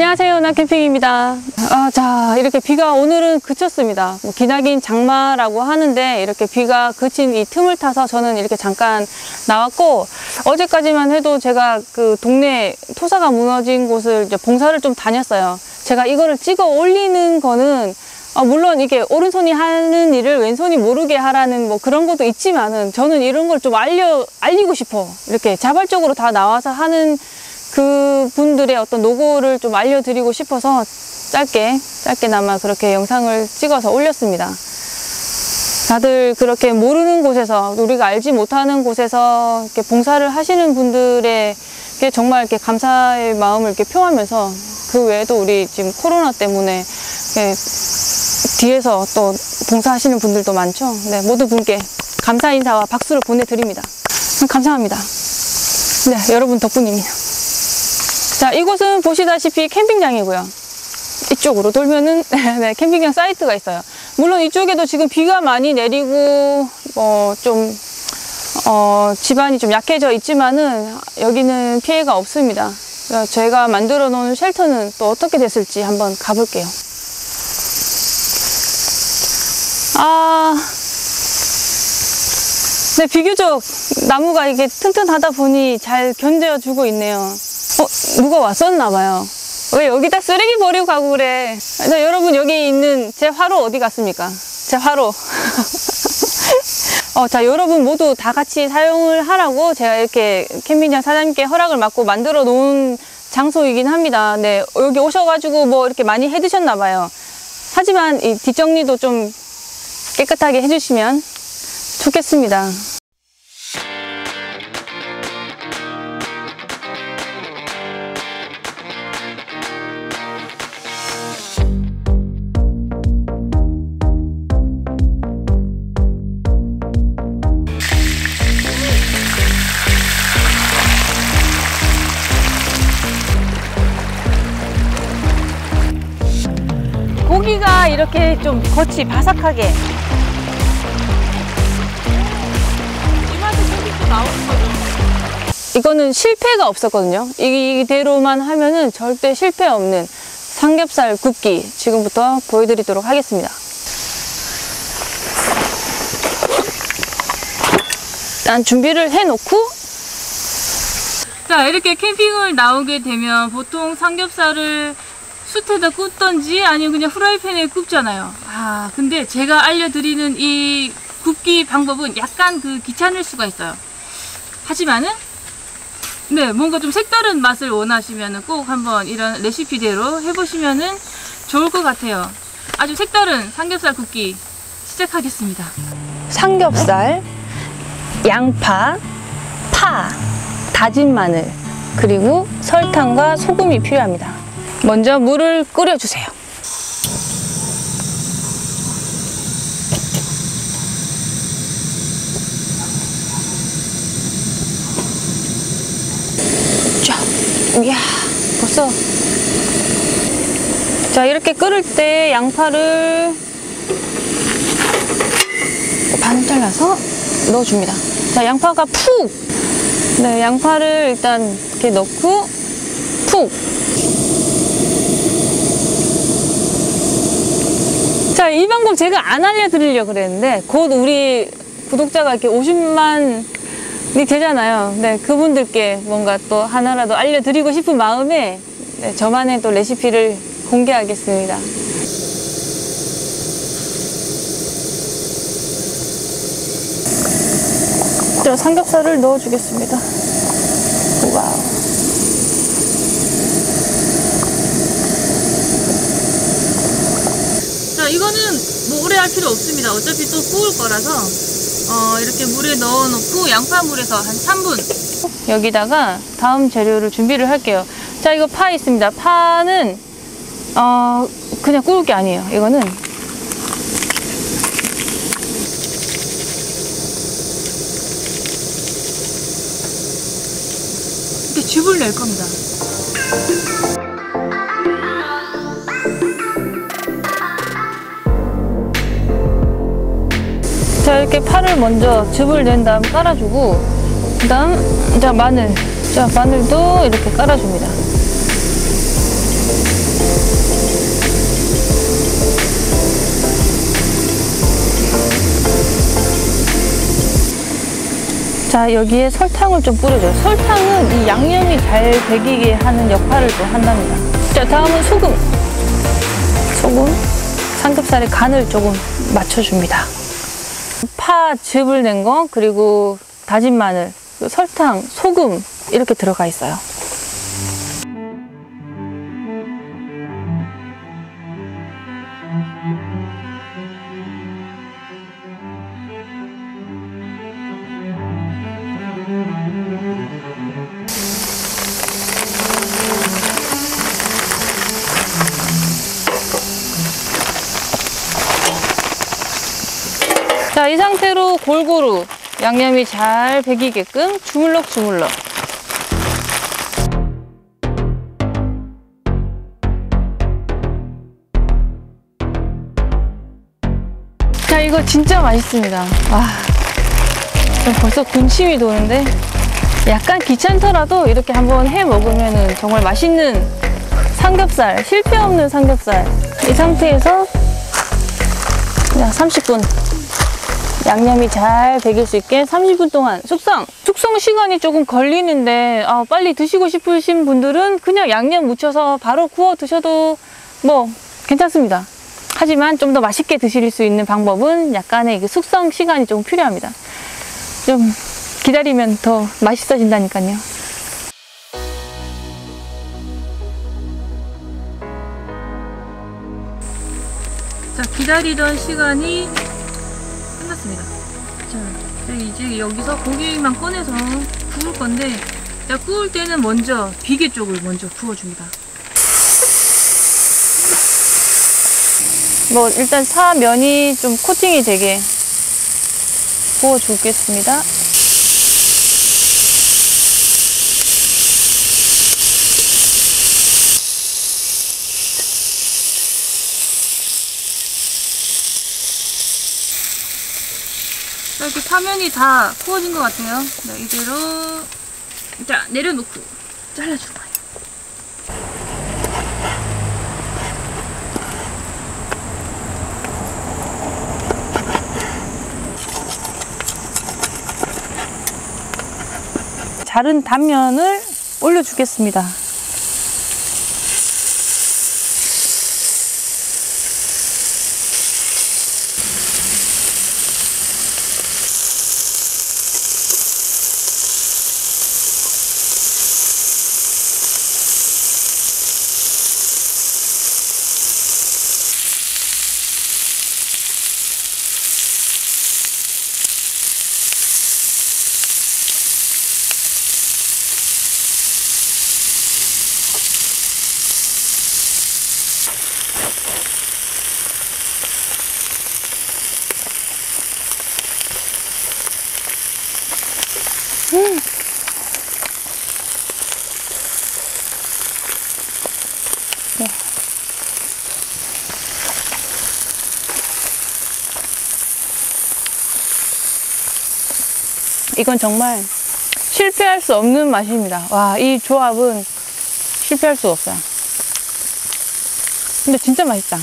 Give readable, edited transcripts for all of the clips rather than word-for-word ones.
안녕하세요, 은하캠핑입니다. 자, 이렇게 비가 오늘은 그쳤습니다. 기나긴 장마라고 하는데 이렇게 비가 그친 이 틈을 타서 저는 이렇게 잠깐 나왔고, 어제까지만 해도 제가 그 동네 토사가 무너진 곳을 이제 봉사를 좀 다녔어요. 제가 이거를 찍어 올리는 거는 물론 이게 오른손이 하는 일을 왼손이 모르게 하라는 뭐 그런 것도 있지만은, 저는 이런 걸 좀 알리고 싶어. 이렇게 자발적으로 다 나와서 하는 그 분들의 어떤 노고를 좀 알려드리고 싶어서 짧게나마 그렇게 영상을 찍어서 올렸습니다. 다들 그렇게 모르는 곳에서, 우리가 알지 못하는 곳에서 이렇게 봉사를 하시는 분들에게 정말 이렇게 감사의 마음을 이렇게 표하면서, 그 외에도 우리 지금 코로나 때문에 뒤에서 또 봉사하시는 분들도 많죠. 네, 모든 분께 감사 인사와 박수를 보내드립니다. 감사합니다. 네, 여러분 덕분입니다. 자, 이곳은 보시다시피 캠핑장이고요. 이쪽으로 돌면은 네, 캠핑장 사이트가 있어요. 물론 이쪽에도 지금 비가 많이 내리고 좀 집안이 좀 약해져 있지만은 여기는 피해가 없습니다. 제가 만들어 놓은 쉘터는 또 어떻게 됐을지 한번 가볼게요. 네, 비교적 나무가 이게 튼튼하다 보니 잘 견뎌주고 있네요. 누가 왔었나봐요. 왜 여기다 쓰레기 버리고 가고 그래. 자, 여러분, 여기 있는 제 화로 어디 갔습니까? 제 화로. 자, 여러분 모두 다 같이 사용을 하라고 제가 이렇게 캠핑장 사장님께 허락을 받고 만들어 놓은 장소이긴 합니다. 네, 여기 오셔가지고 뭐 이렇게 많이 해드셨나봐요. 하지만 이 뒷정리도 좀 깨끗하게 해주시면 좋겠습니다. 고기가 이렇게 좀 겉이 바삭하게 이거는 실패가 없었거든요. 이대로만 하면은 절대 실패 없는 삼겹살 굽기 지금부터 보여드리도록 하겠습니다. 일단 준비를 해놓고, 자, 이렇게 캠핑을 나오게 되면 보통 삼겹살을 숯에다 굽던지 아니면 그냥 후라이팬에 굽잖아요. 근데 제가 알려드리는 이 굽기 방법은 약간 귀찮을 수가 있어요. 하지만은 네, 뭔가 좀 색다른 맛을 원하시면은 꼭 한번 이런 레시피대로 해보시면은 좋을 것 같아요. 아주 색다른 삼겹살 굽기 시작하겠습니다. 삼겹살, 양파, 파, 다진 마늘, 그리고 설탕과 소금이 필요합니다. 먼저 물을 끓여주세요. 이야, 벌써. 자, 이렇게 끓을 때 양파를 반 잘라서 넣어줍니다. 자, 양파가 푹! 네, 양파를 일단 이렇게 넣고 푹! 자, 이 방법 제가 안 알려드리려고 그랬는데, 곧 우리 구독자가 이렇게 50만이 되잖아요. 네, 그분들께 뭔가 또 하나라도 알려드리고 싶은 마음에 네, 저만의 또 레시피를 공개하겠습니다. 자, 삼겹살을 넣어주겠습니다. 와우. 이거는 뭐 오래 할 필요 없습니다. 어차피 또 구울 거라서 이렇게 물에 넣어놓고 양파물에서 한 3분. 여기다가 다음 재료를 준비를 할게요. 자, 이거 파 있습니다. 파는 그냥 구울 게 아니에요. 이거는 이렇게 즙을 낼 겁니다. 자, 이렇게 파를 먼저 즙을 낸 다음 깔아주고, 그 다음, 자, 마늘. 자, 마늘도 이렇게 깔아줍니다. 자, 여기에 설탕을 좀 뿌려줘요. 설탕은 이 양념이 잘 배기게 하는 역할을 또 한답니다. 자, 다음은 소금. 소금, 삼겹살에 간을 조금 맞춰줍니다. 파 즙을 낸 거, 그리고 다진 마늘, 설탕, 소금 이렇게 들어가 있어요. 자, 이 상태로 골고루 양념이 잘 배기게끔 주물럭주물럭. 자, 이거 진짜 맛있습니다. 와, 전 벌써 군침이 도는데, 약간 귀찮더라도 이렇게 한번 해 먹으면 정말 맛있는 삼겹살, 실패 없는 삼겹살. 이 상태에서 그냥 30분. 양념이 잘 배길 수 있게 30분 동안 숙성! 숙성 시간이 조금 걸리는데 빨리 드시고 싶으신 분들은 그냥 양념 묻혀서 바로 구워 드셔도 뭐 괜찮습니다. 하지만 좀 더 맛있게 드실 수 있는 방법은 약간의 숙성 시간이 좀 필요합니다. 좀 기다리면 더 맛있어진다니까요. 자, 기다리던 시간이 끝났습니다. 자, 이제 여기서 고기만 꺼내서 구울 건데, 자, 구울 때는 먼저 비계 쪽을 먼저 구워줍니다. 뭐 일단 파 면이 좀 코팅이 되게 구워주겠습니다. 자, 이렇게 파면이 다 구워진 것 같아요. 자, 이대로 자, 내려놓고 잘라줄 거예요. 자른 단면을 올려주겠습니다. 네. 이건 정말 실패할 수 없는 맛입니다. 와, 이 조합은 실패할 수 없어요. 근데 진짜 맛있다.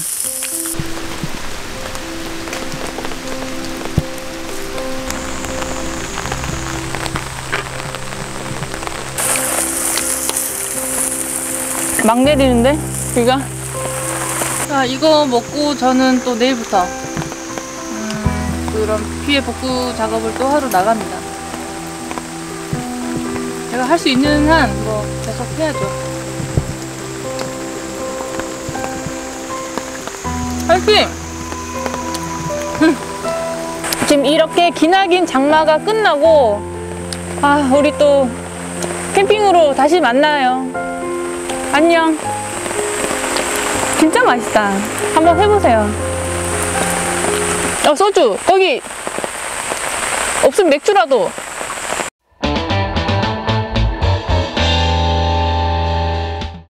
막 내리는데? 비가? 자, 이거 먹고 저는 또 내일부터 그런 뒤에 복구 작업을 또 하러 나갑니다. 제가 할 수 있는 한 뭐 계속 해야죠. 화이팅! 지금 이렇게 기나긴 장마가 끝나고 우리 또 캠핑으로 다시 만나요. 안녕. 진짜 맛있다. 한번 해보세요. 소주! 거기! 없으면 맥주라도!